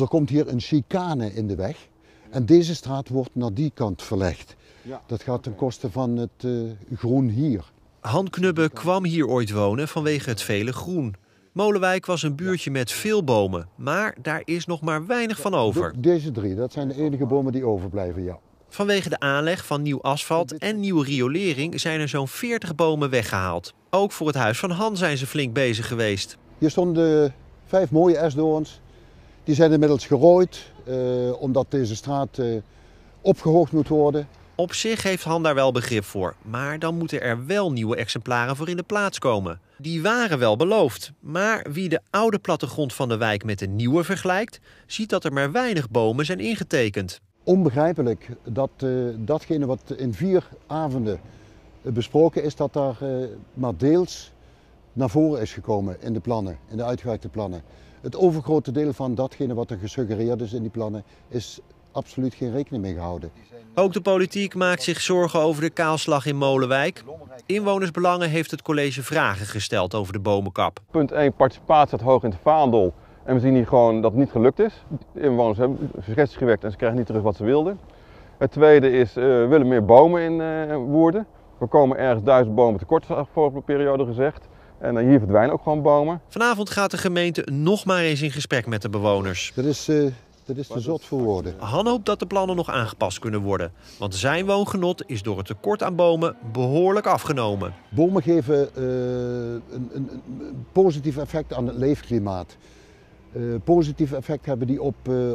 Er komt hier een chicane in de weg en deze straat wordt naar die kant verlegd. Dat gaat ten koste van het groen hier. Han Knubben kwam hier ooit wonen vanwege het vele groen. Molenwijk was een buurtje met veel bomen, maar daar is nog maar weinig van over. Deze drie, dat zijn de enige bomen die overblijven, ja. Vanwege de aanleg van nieuw asfalt en nieuwe riolering zijn er zo'n 40 bomen weggehaald. Ook voor het huis van Han zijn ze flink bezig geweest. Hier stonden 5 mooie esdoorns. Die zijn inmiddels gerooid, omdat deze straat opgehoogd moet worden. Op zich heeft Han daar wel begrip voor, maar dan moeten er wel nieuwe exemplaren voor in de plaats komen. Die waren wel beloofd, maar wie de oude plattegrond van de wijk met de nieuwe vergelijkt, ziet dat er maar weinig bomen zijn ingetekend. Onbegrijpelijk dat datgene wat in 4 avonden besproken is, dat daar maar deels naar voren is gekomen in de plannen, in de uitgewerkte plannen. Het overgrote deel van datgene wat er gesuggereerd is in die plannen is absoluut geen rekening mee gehouden. Ook de politiek maakt zich zorgen over de kaalslag in Molenwijk. Inwonersbelangen heeft het college vragen gesteld over de bomenkap. Punt 1, participatie staat hoog in het vaandel. En we zien hier gewoon dat het niet gelukt is. De inwoners hebben suggesties gewekt en ze krijgen niet terug wat ze wilden. Het tweede is, we willen meer bomen in Woerden. We komen ergens 1000 bomen tekort, vorige periode gezegd. En hier verdwijnen ook gewoon bomen. Vanavond gaat de gemeente nog maar eens in gesprek met de bewoners. Dat is te zot voor woorden. Han hoopt dat de plannen nog aangepast kunnen worden. Want zijn woongenot is door het tekort aan bomen behoorlijk afgenomen. Bomen geven een positief effect aan het leefklimaat. Positief effect hebben die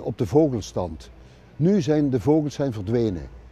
op de vogelstand. Nu zijn de vogels verdwenen.